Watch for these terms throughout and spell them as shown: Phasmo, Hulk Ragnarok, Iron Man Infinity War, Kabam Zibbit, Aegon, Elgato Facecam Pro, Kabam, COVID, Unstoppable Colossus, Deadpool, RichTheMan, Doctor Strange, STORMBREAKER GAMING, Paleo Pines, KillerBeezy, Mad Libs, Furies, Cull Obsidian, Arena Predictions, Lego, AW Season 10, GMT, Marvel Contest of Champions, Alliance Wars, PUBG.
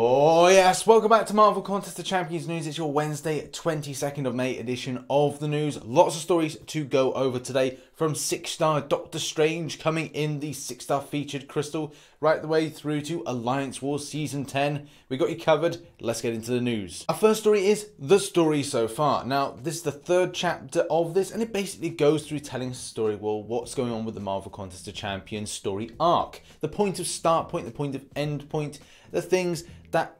Oh yes, welcome back to Marvel Contest of Champions News. It's your Wednesday 22nd of May edition of the news. Lots of stories to go over today, from 6-star Doctor Strange coming in the 6-star featured crystal, right the way through to Alliance Wars Season 10. We got you covered. Let's get into the news. Our first story is The Story So Far. Now, this is the third chapter of this, and it basically goes through telling us the story, well, what's going on with the Marvel Contest of Champions story arc. The point of start point, the point of end point, the things that...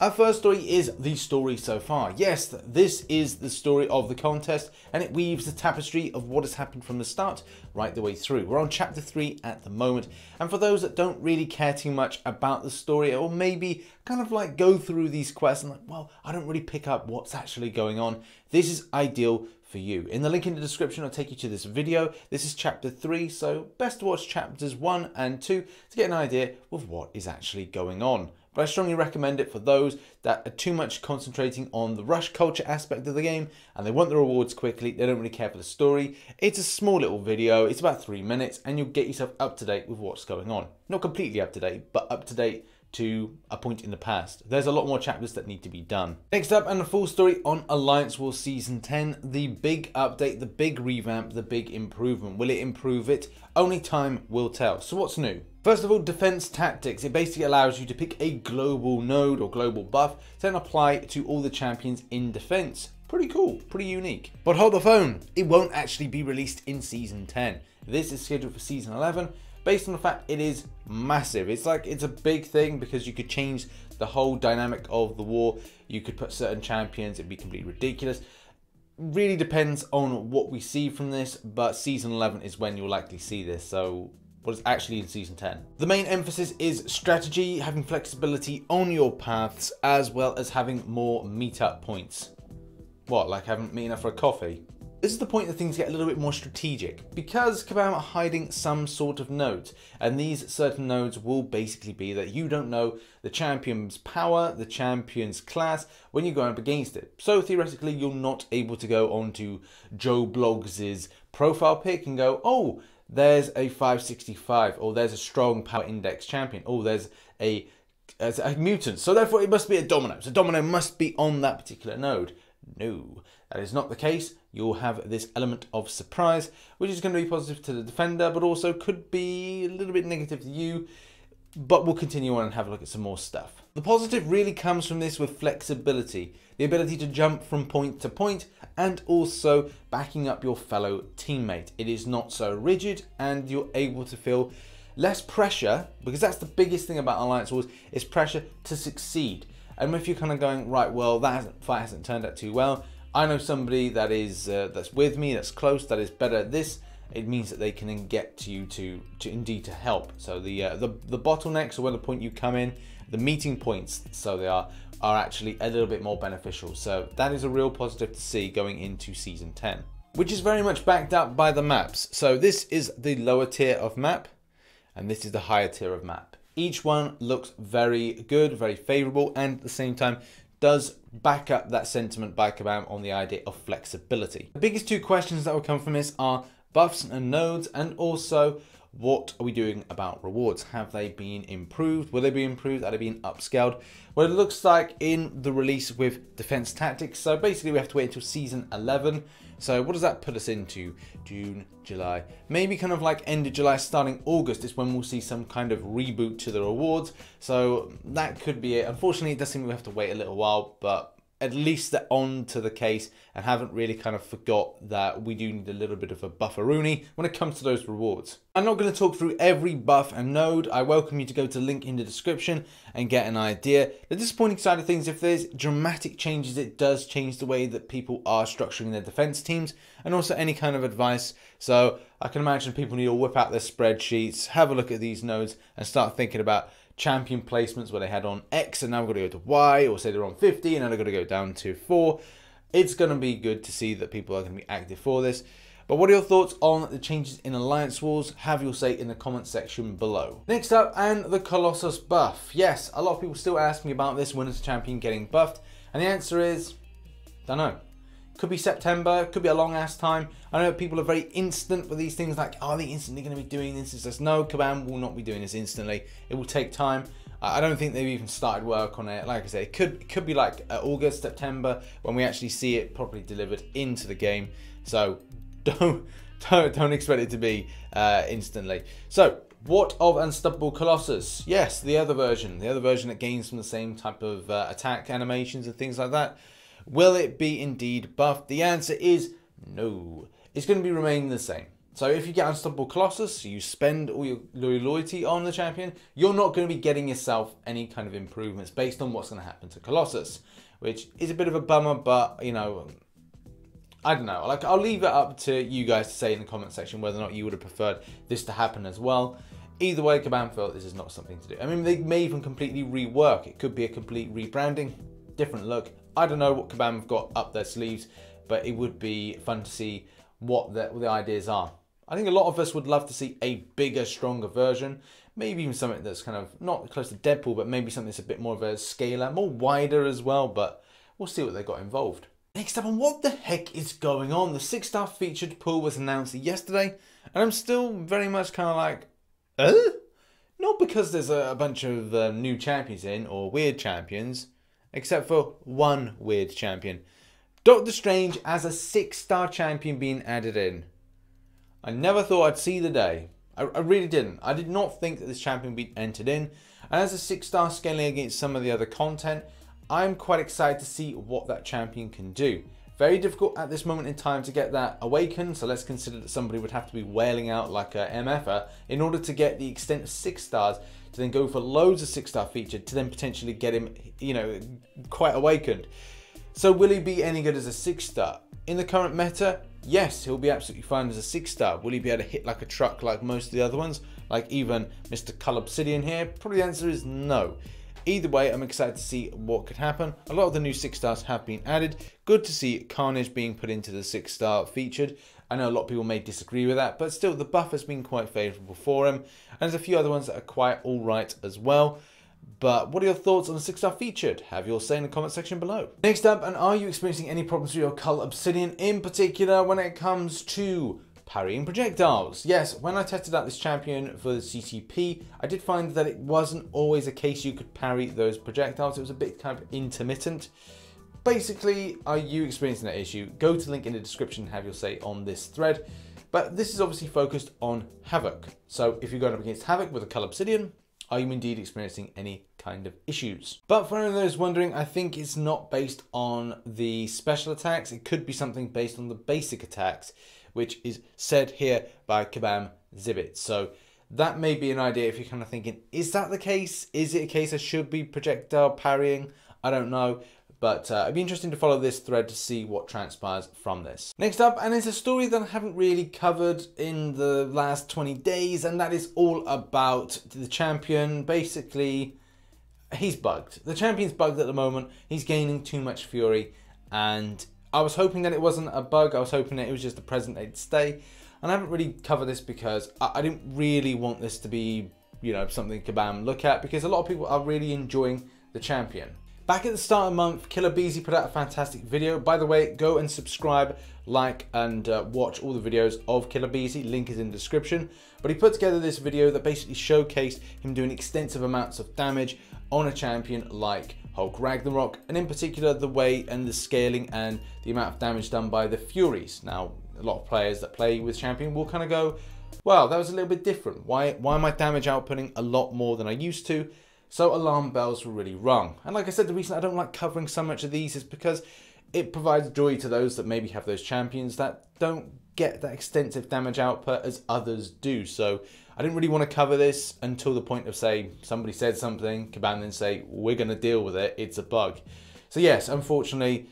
Our first story is The Story So Far. Yes, this is the story of the contest, and it weaves the tapestry of what has happened from the start right the way through. We're on chapter 3 at the moment, and for those that don't really care too much about the story, or maybe kind of like go through these quests and like, well, I don't really pick up what's actually going on, this is ideal for you. In the link in the description, I'll take you to this video. This is chapter 3, so best to watch chapters 1 and 2 to get an idea of what is actually going on. But I strongly recommend it for those that are too much concentrating on the rush culture aspect of the game and they want the rewards quickly, they don't really care for the story. It's a small little video, it's about 3 minutes, and you'll get yourself up to date with what's going on. Not completely up to date, but up to date to a point in the past. There's a lot more chapters that need to be done. Next up, and a full story on Alliance Wars Season 10, the big update, the big revamp, the big improvement. Will it improve it? Only time will tell. So what's new? First of all, defense tactics. It basically allows you to pick a global node or global buff to then apply to all the champions in defense. Pretty cool, pretty unique. But hold the phone, it won't actually be released in Season 10. This is scheduled for Season 11, based on the fact it is massive. It's like, it's a big thing because you could change the whole dynamic of the war. You could put certain champions, it'd be completely ridiculous. Really depends on what we see from this, but Season 11 is when you'll likely see this, so what is actually in Season 10. The main emphasis is strategy, having flexibility on your paths, as well as having more meetup points. What, like having meeting up for a coffee? This is the point that things get a little bit more strategic, because Kabam are hiding some sort of nodes, and these certain nodes will basically be that you don't know the champion's power, the champion's class, when you're going up against it. So theoretically, you're not able to go onto Joe Bloggs' profile pic and go, oh, there's a 565, or there's a strong power index champion, or there's a mutant, so therefore it must be a domino. So domino must be on that particular node. No, that is not the case. You'll have this element of surprise, which is going to be positive to the defender, but also could be a little bit negative to you, but we'll continue on and have a look at some more stuff. The positive really comes from this with flexibility, the ability to jump from point to point, and also backing up your fellow teammate. It is not so rigid, and you're able to feel less pressure, because that's the biggest thing about Alliance Wars, is pressure to succeed. And if you're kind of going, right, well, that fight hasn't turned out too well, I know somebody that is that's with me, that's close, that is better at this, it means that they can get to you to help. So the bottlenecks are where the point you come in, the meeting points, so they are actually a little bit more beneficial. So that is a real positive to see going into Season 10, which is very much backed up by the maps. So this is the lower tier of map, and this is the higher tier of map. Each one looks very good, very favorable, and at the same time does back up that sentiment by Kabam on the idea of flexibility. The biggest two questions that will come from this are buffs and nodes, and also what are we doing about rewards? Have they been improved? Will they be improved? Are they being upscaled? Well, it looks like in the release with defense tactics, so basically we have to wait until Season 11. So what does that put us into? June, July, maybe kind of like end of July, starting August is when we'll see some kind of reboot to the rewards. So that could be it. Unfortunately, it does seem we have to wait a little while, but at least they're on to the case and haven't really kind of forgot that we do need a little bit of a bufferoonie when it comes to those rewards. I'm not going to talk through every buff and node. I welcome you to go to the link in the description and get an idea. The disappointing side of things, if there's dramatic changes, it does change the way that people are structuring their defense teams and also any kind of advice. So I can imagine people need to whip out their spreadsheets, have a look at these nodes and start thinking about champion placements where they had on X and now we've got to go to Y, or say they're on 50 and now they've got to go down to 4. It's going to be good to see that people are going to be active for this. But what are your thoughts on the changes in Alliance Wars? Have your say in the comment section below. Next up, and the Colossus buff. Yes, a lot of people still ask me about this, when is the champion getting buffed? And the answer is, don't know. Could be September, could be a long ass time. I know people are very instant with these things, like, are they instantly going to be doing this? It's just, no, Kabam will not be doing this instantly. It will take time. I don't think they've even started work on it. Like I say, it could be like August, September, when we actually see it properly delivered into the game. So don't expect it to be instantly. So what of Unstoppable Colossus? Yes, the other version that gains from the same type of attack animations and things like that. Will it be indeed buffed? The answer is no. It's going to be remaining the same. So if you get Unstoppable Colossus, you spend all your loyalty on the champion, you're not going to be getting yourself any kind of improvements based on what's going to happen to Colossus, which is a bit of a bummer, but, you know, I don't know. Like, I'll leave it up to you guys to say in the comment section whether or not you would have preferred this to happen as well. Either way, Kabam felt this is not something to do. I mean, they may even completely rework. It could be a complete rebranding, different look. I don't know what Kabam have got up their sleeves, but it would be fun to see what the ideas are. I think a lot of us would love to see a bigger, stronger version. Maybe even something that's kind of not close to Deadpool, but maybe something that's a bit more of a scaler, more wider as well, but we'll see what they got involved. Next up on what the heck is going on? The 6-star featured pool was announced yesterday, and I'm still very much kind of like, Not because there's a bunch of new champions in, or weird champions, except for one weird champion. Doctor Strange as a 6-star champion being added in. I never thought I'd see the day. I really didn't. I did not think that this champion would be entered in. And as a 6-star scaling against some of the other content, I'm quite excited to see what that champion can do. Very difficult at this moment in time to get that awakened, so let's consider that somebody would have to be wailing out like a MFer in order to get the extent of 6 stars, to then go for loads of 6-star featured, to then potentially get him, you know, quite awakened. So will he be any good as a 6-star? In the current meta, yes, he'll be absolutely fine as a 6-star. Will he be able to hit like a truck like most of the other ones, like even Mr. Cull Obsidian here? Probably the answer is no. Either way, I'm excited to see what could happen. A lot of the new 6-stars have been added. Good to see Carnage being put into the 6-star featured. I know a lot of people may disagree with that, but still the buff has been quite favourable for him. And there's a few other ones that are quite alright as well. But what are your thoughts on the 6-star featured? Have your say in the comment section below. Next up, and are you experiencing any problems with your Cull Obsidian, in particular when it comes to parrying projectiles? Yes, when I tested out this champion for the CCP, I did find that it wasn't always a case you could parry those projectiles. It was a bit kind of intermittent. Basically, are you experiencing that issue? Go to the link in the description and have your say on this thread. But this is obviously focused on Havok. So if you're going up against Havok with a Cull Obsidian, are you indeed experiencing any kind of issues? But for anyone who's wondering, I think it's not based on the special attacks. It could be something based on the basic attacks, which is said here by Kabam Zibbit. So that may be an idea if you're kind of thinking, is that the case? Is it a case I should be projectile parrying? I don't know. But it'd be interesting to follow this thread to see what transpires from this. Next up, and it's a story that I haven't really covered in the last 20 days, and that is all about the champion. Basically, he's bugged. The champion's bugged at the moment. He's gaining too much fury, and I was hoping that it wasn't a bug. I was hoping that it was just a present they'd stay, and I haven't really covered this because I didn't really want this to be, you know, something Kabam look at, because a lot of people are really enjoying the champion. Back at the start of the month, KillerBeezy put out a fantastic video. By the way, go and subscribe, like, and watch all the videos of KillerBeezy. Link is in the description. But he put together this video that basically showcased him doing extensive amounts of damage on a champion like Hulk Ragnarok, and in particular the way and the scaling and the amount of damage done by the Furies. Now, a lot of players that play with champion will kind of go, wow, that was a little bit different. Why am I damage outputting a lot more than I used to? So alarm bells were really rung. And like I said, the reason I don't like covering so much of these is because it provides joy to those that maybe have those champions that don't get that extensive damage output as others do. So I didn't really want to cover this until the point of, say, somebody said something, Kabam then say, we're going to deal with it, it's a bug. So yes, unfortunately,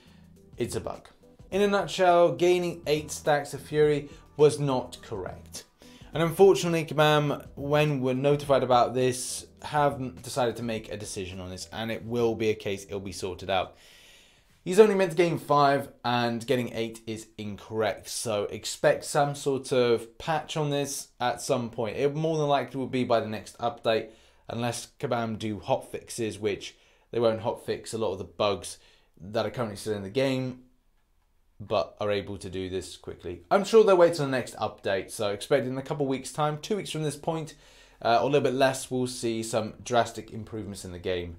it's a bug. In a nutshell, gaining 8 stacks of fury was not correct. And unfortunately, Kabam, when we're notified about this, haven't decided to make a decision on this, and it will be a case, it'll be sorted out. He's only meant to gain 5, and getting 8 is incorrect, so expect some sort of patch on this at some point. It more than likely will be by the next update, unless Kabam do hot fixes, which they won't hot fix a lot of the bugs that are currently still in the game. but are able to do this quickly. I'm sure they'll wait till the next update, so expect in a couple weeks time, 2 weeks from this point, or a little bit less, we'll see some drastic improvements in the game.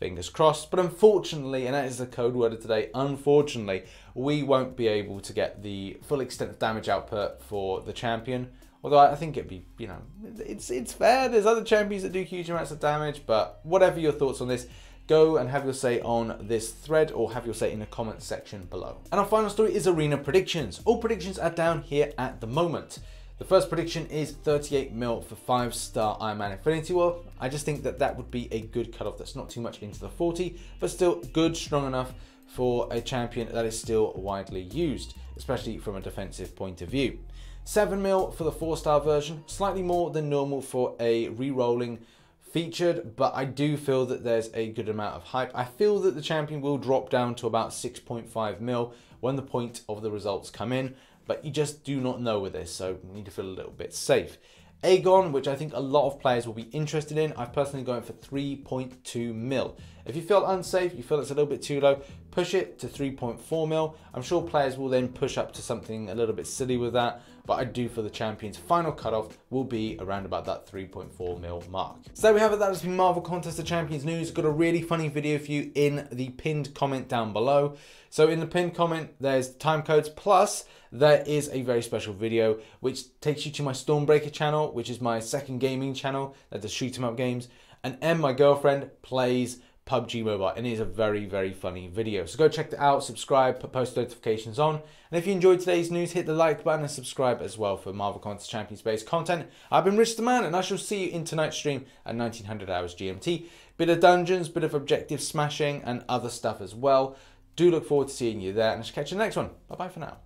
Fingers crossed. But unfortunately, and that is the code word of today, unfortunately, we won't be able to get the full extent of damage output for the champion. Although I think it'd be, you know, it's fair. There's other champions that do huge amounts of damage, but whatever your thoughts on this, go and have your say on this thread or have your say in the comments section below. And our final story is Arena Predictions. All predictions are down here at the moment. The first prediction is 38 mil for 5-star Iron Man Infinity War. I just think that that would be a good cutoff that's not too much into the 40, but still good, strong enough for a champion that is still widely used, especially from a defensive point of view. 7 mil for the 4-star version, slightly more than normal for a re-rolling featured, but I do feel that there's a good amount of hype. I feel that the champion will drop down to about 6.5 mil when the point of the results come in, but you just do not know with this, so you need to feel a little bit safe. Aegon, which I think a lot of players will be interested in, I've personally gone for 3.2 mil. If you feel unsafe, you feel it's a little bit too low, push it to 3.4 mil. I'm sure players will then push up to something a little bit silly with that, but I do feel the champion's final cutoff will be around about that 3.4 mil mark. So there we have it, that has been Marvel Contest of Champions news. Got a really funny video for you in the pinned comment down below. So in the pinned comment, there's time codes, plus there is a very special video which takes you to my STORMBREAKER channel, which is my second gaming channel that does shoot 'em up games, and Em, my girlfriend, plays PUBG Mobile, and it is a very, very funny video. So go check that out, subscribe, put post notifications on. And if you enjoyed today's news, hit the like button and subscribe as well for Marvel Contest Champions-based content. I've been RichTheMan, and I shall see you in tonight's stream at 1900 hours GMT. Bit of dungeons, bit of objective smashing, and other stuff as well. Do look forward to seeing you there, and I shall catch you in the next one. Bye-bye for now.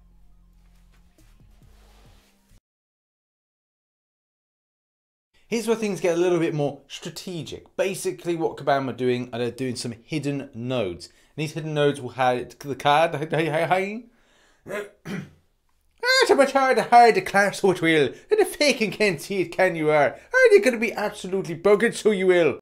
Here's where things get a little bit more strategic. Basically what Kabam are doing, they're doing some hidden nodes. And these hidden nodes will hide the card. It's much hard to hide the class, so it will. And the faking can't see it, can you are? Are they going to be absolutely buggered, so you will?